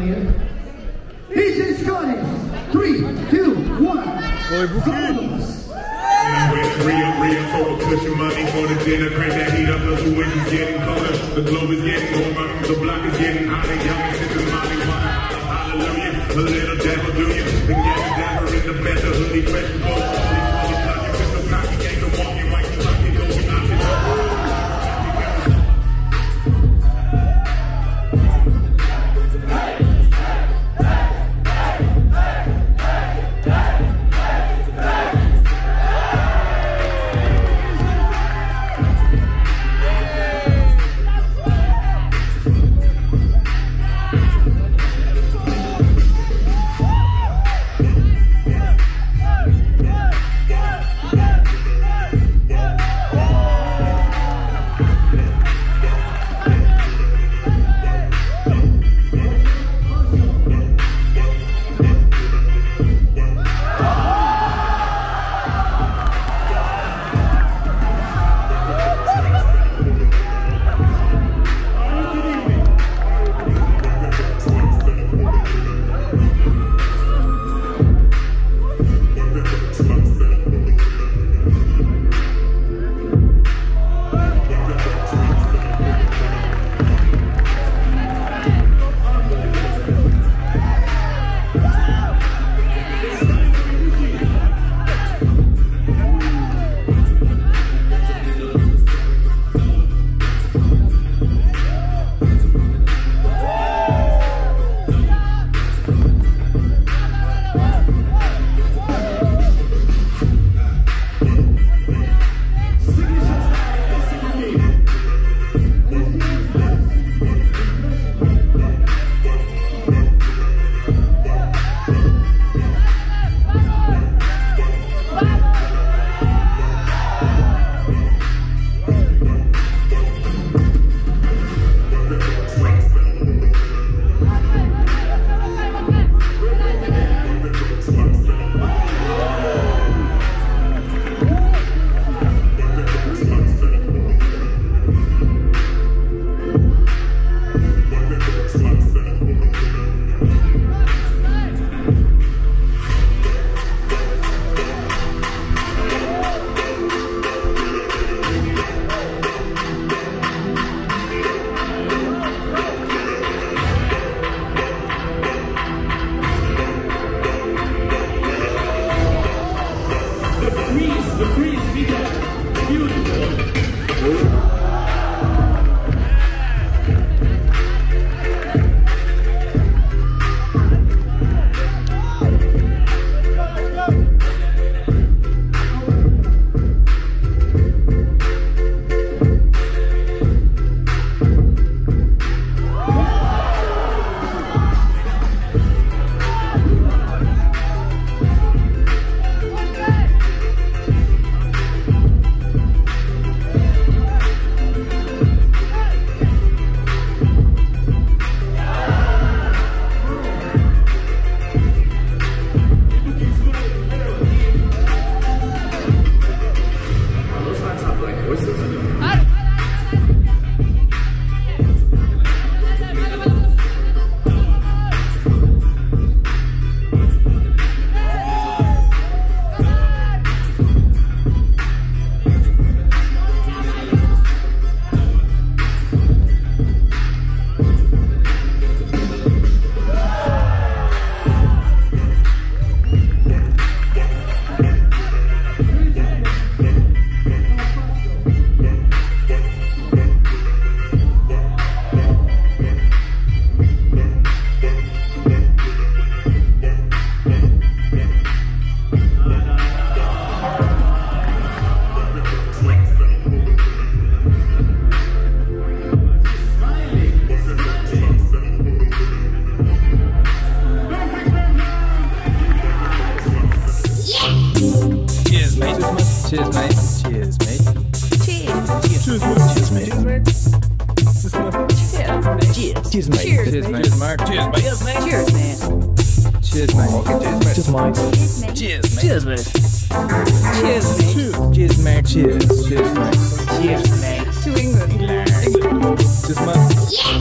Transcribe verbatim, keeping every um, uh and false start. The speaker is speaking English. out here. D J Scotties, three, two, one. Real, real, total cushion money for the dinner. Crank that heat up, cause the wind is getting colder. The globe is getting warmer, the block is getting hotter. Y'all can sit in Molly Wine, hallelujah. A little devil, do you? The gas dapper in the bed, the hoodie fresh and bold. Cheers, mate. Cheers, mate. To England. England. Cheers, mate. Yeah.